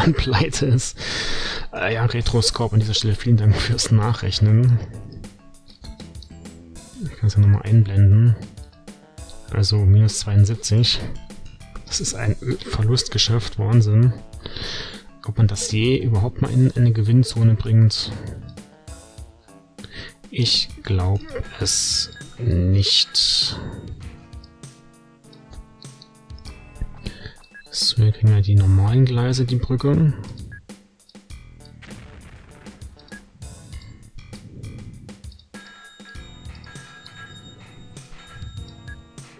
dann pleite ist. Ja, Retroscope an dieser Stelle, vielen Dank fürs Nachrechnen. Ich kann es ja nochmal einblenden. Also minus 72. Das ist ein Verlust geschafft, Wahnsinn. Ob man das je überhaupt mal in eine Gewinnzone bringt? Ich glaube es nicht. So, wir kriegen ja die normalen Gleise, die Brücke.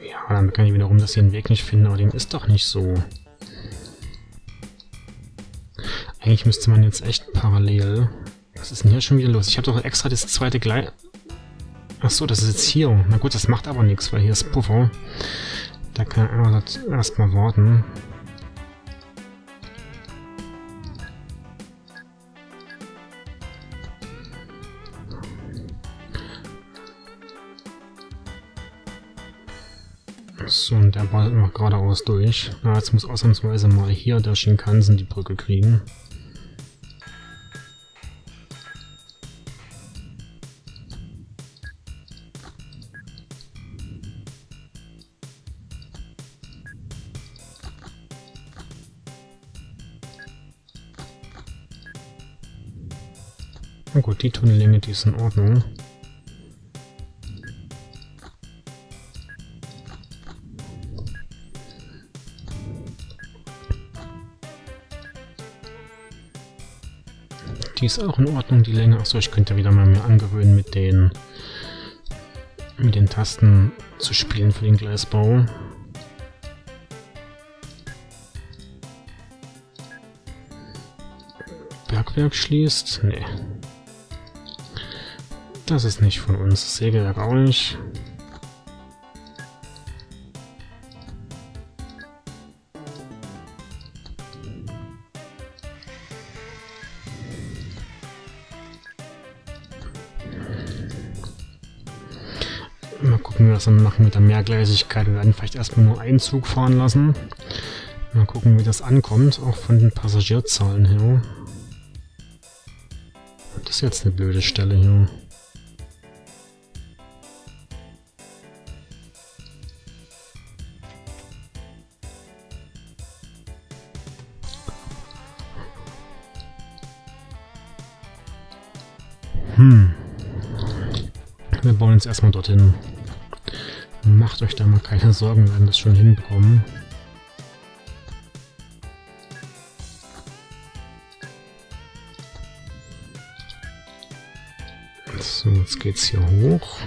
Ja, dann kann ich wiederum das hier den Weg nicht finden, aber dem ist doch nicht so. Eigentlich müsste man jetzt echt parallel... Was ist denn hier schon wieder los? Ich habe doch extra das zweite Gleis... Achso, das ist jetzt hier. Na gut, das macht aber nichts, weil hier ist Puffer. Da kann er erstmal warten. So, und der ballert noch geradeaus durch. Na, jetzt muss ausnahmsweise mal hier der Shinkansen die Brücke kriegen. Na gut, die Tunnellänge, die ist in Ordnung. Die ist auch in Ordnung, die Länge. Achso, ich könnte wieder mal mir angewöhnen, mit den Tasten zu spielen für den Gleisbau. Bergwerk schließt? Nee. Das ist nicht von uns. Das Sägewerk auch nicht. Mal gucken, wie wir das dann machen mit der Mehrgleisigkeit. Wir werden vielleicht erstmal nur einen Zug fahren lassen. Mal gucken, wie das ankommt, auch von den Passagierzahlen her. Das ist jetzt eine blöde Stelle hier. Wir bauen jetzt erstmal dorthin. Macht euch da mal keine Sorgen, wir werden das schon hinbekommen. So, jetzt geht's hier hoch.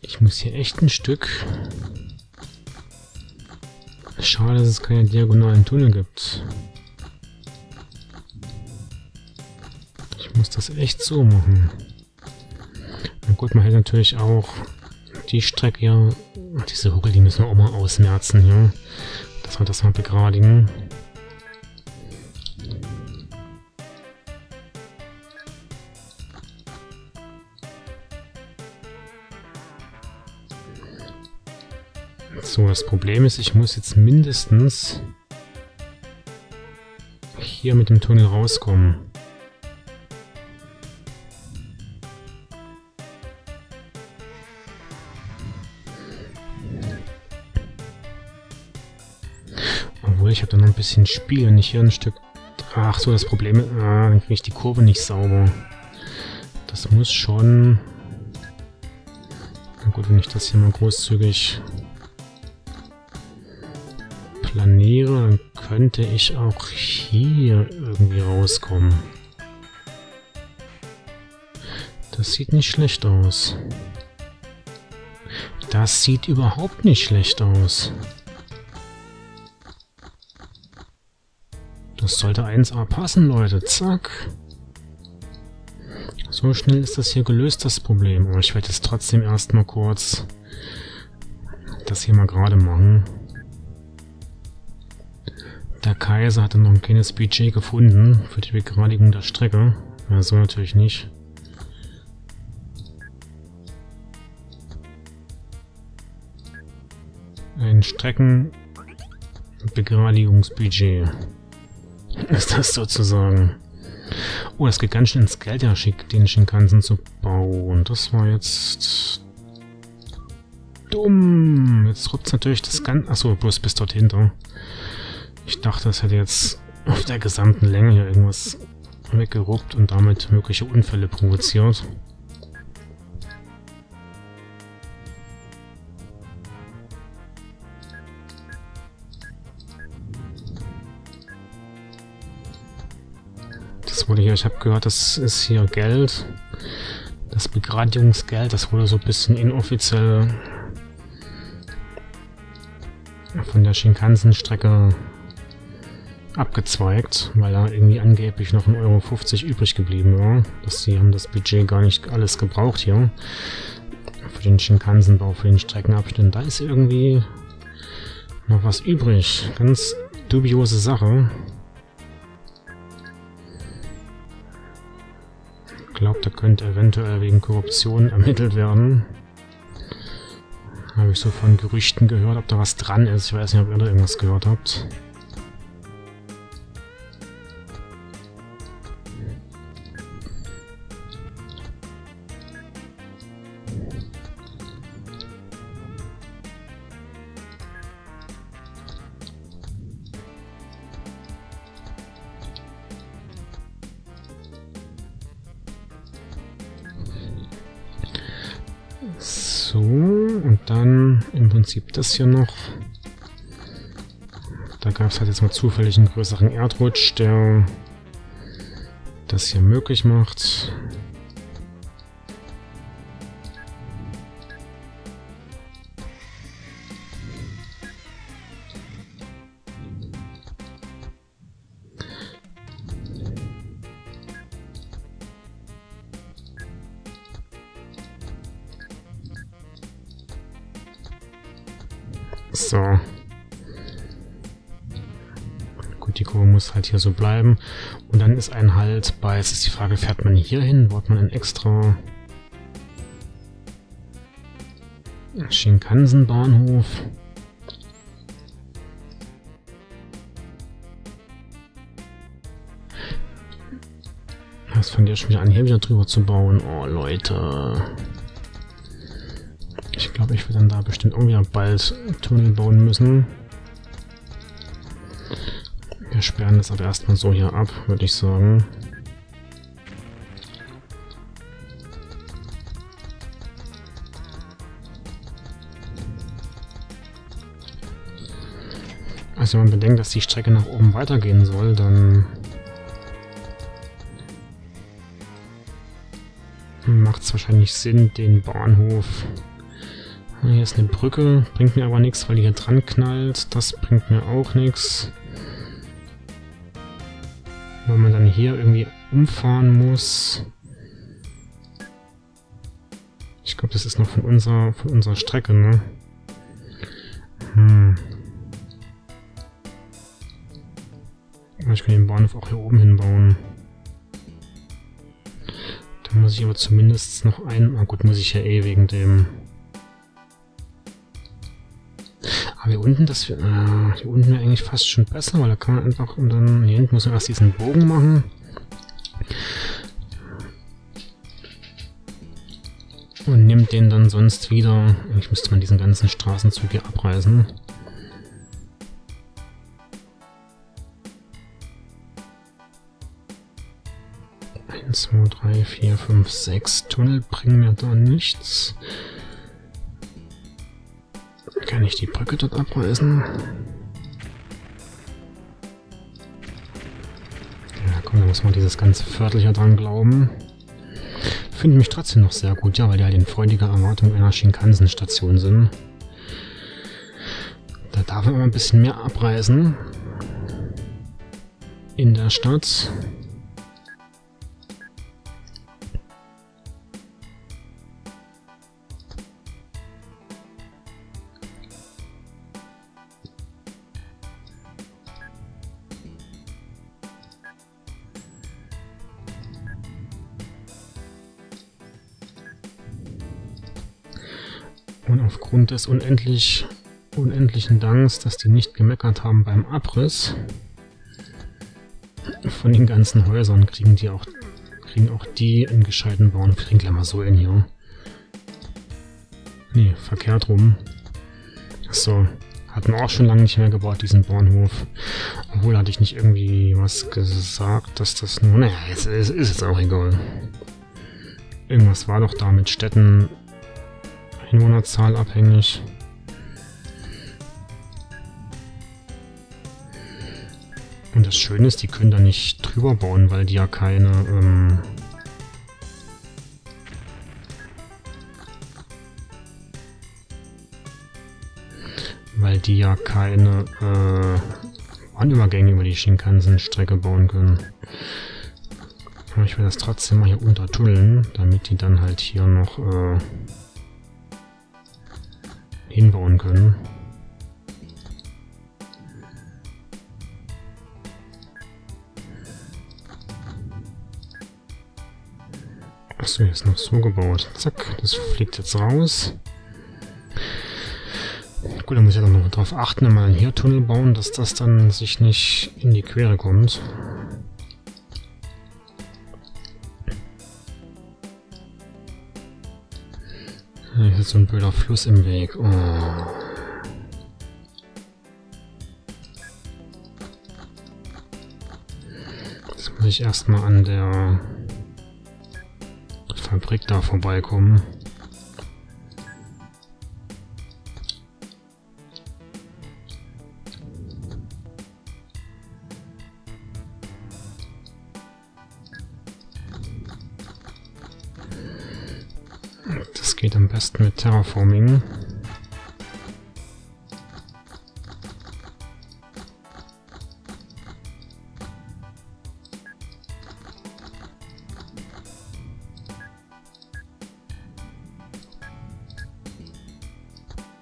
Ich muss hier echt ein Stück. Schade, dass es keine diagonalen Tunnel gibt. Ich muss das echt so machen. Na gut, man hätte natürlich auch die Strecke hier. Diese Huckel, die müssen wir auch mal ausmerzen hier. Dass wir das mal begradigen. So, das Problem ist, ich muss jetzt mindestens hier mit dem Tunnel rauskommen. Obwohl, ich habe da noch ein bisschen Spiel, wenn ich hier ein Stück... Ach so, das Problem ist, dann kriege ich die Kurve nicht sauber. Das muss schon... Na gut, wenn ich das hier mal großzügig... planiere, dann könnte ich auch hier irgendwie rauskommen. Das sieht nicht schlecht aus. Das sieht überhaupt nicht schlecht aus. Das sollte 1A passen, Leute. Zack. So schnell ist das hier gelöst, das Problem. Aber ich werde jetzt trotzdem erstmal kurz das hier mal gerade machen. Der Kaiser hatte noch ein kleines Budget gefunden für die Begradigung der Strecke. Ja, so natürlich nicht. Ein Streckenbegradigungsbudget ist das sozusagen. Oh, es geht ganz schön ins Geld, ja, den Shinkansen zu bauen. Das war jetzt dumm. Jetzt ruppt es natürlich das Ganze. Achso, bloß bis dort hinter. Ich dachte, es hätte jetzt auf der gesamten Länge hier irgendwas weggeruppt und damit mögliche Unfälle provoziert. Ich habe gehört, das ist hier Geld, das Begradigungsgeld, das wurde so ein bisschen inoffiziell von der Shinkansen-Strecke abgezweigt, weil da irgendwie angeblich noch 1,50 € übrig geblieben war. Sie haben das Budget gar nicht alles gebraucht hier für den Shinkansen-Bau, für den Streckenabschnitt. Da ist irgendwie noch was übrig. Ganz dubiose Sache. Ich glaube, da könnte eventuell wegen Korruption ermittelt werden. Habe ich so von Gerüchten gehört, ob da was dran ist. Ich weiß nicht, ob ihr da irgendwas gehört habt. So, und dann im Prinzip das hier noch. Da gab es halt jetzt mal zufällig einen größeren Erdrutsch, der das hier möglich macht. So. Gut, die Kurve muss halt hier so bleiben. Und dann ist ein Halt bei. Jetzt ist die Frage, fährt man hier hin? Wollt man einen extra Shinkansen-Bahnhof? Was fängt ihr schon wieder an, hier wieder drüber zu bauen? Oh, Leute. Ich glaube, ich werde dann da bestimmt irgendwie bald Tunnel bauen müssen. Wir sperren das aber erstmal so hier ab, würde ich sagen. Also wenn man bedenkt, dass die Strecke nach oben weitergehen soll, dann macht es wahrscheinlich Sinn, den Bahnhof. Hier ist eine Brücke, bringt mir aber nichts, weil die hier dran knallt. Das bringt mir auch nichts. Weil man dann hier irgendwie umfahren muss. Ich glaube, das ist noch von unserer Strecke, ne? Ich kann den Bahnhof auch hier oben hinbauen. Da muss ich aber zumindest noch einen... Ah gut, muss ich ja eh wegen dem... Hier unten, hier unten wäre eigentlich fast schon besser, weil da kann man einfach und dann hier hinten muss man erst diesen Bogen machen. Und nimmt den dann sonst wieder. Eigentlich müsste man diesen ganzen Straßenzug hier abreißen. Eins, zwei, drei, vier, fünf, sechs Tunnel bringen mir da nichts. Kann ich die Brücke dort abreißen? Ja komm, da muss man dieses ganze Viertel hier dran glauben. finden mich trotzdem noch sehr gut, ja, weil die halt in freudiger Erwartung einer Shinkansen-Station sind. Da darf man immer ein bisschen mehr abreisen. In der Stadt. Und aufgrund des unendlichen Danks, dass die nicht gemeckert haben beim Abriss von den ganzen Häusern, kriegen auch die einen gescheiten Bau. Wir kriegen gleich mal so in hier. Nee, verkehrt rum. Achso, hatten wir auch schon lange nicht mehr gebaut, diesen Bauernhof. Obwohl hatte ich nicht irgendwie was gesagt, dass das nur... Naja, es ist jetzt auch egal. Irgendwas war doch da mit Städten... Einwohnerzahl abhängig. Und das Schöne ist, die können da nicht drüber bauen, weil die ja keine, Bahnübergänge über die Shinkansen-Strecke bauen können. Aber ich will das trotzdem mal hier untertunneln, damit die dann halt hier noch, hinbauen können. Achso, jetzt noch so gebaut. Zack, das fliegt jetzt raus. Gut, da muss ich dann noch darauf achten, wenn wir einen Hirtunnel bauen, dass das dann sich nicht in die Quere kommt. Hier ist so ein blöder Fluss im Weg. Oh. Jetzt muss ich erstmal an der Fabrik da vorbeikommen. Das geht am besten mit Terraforming.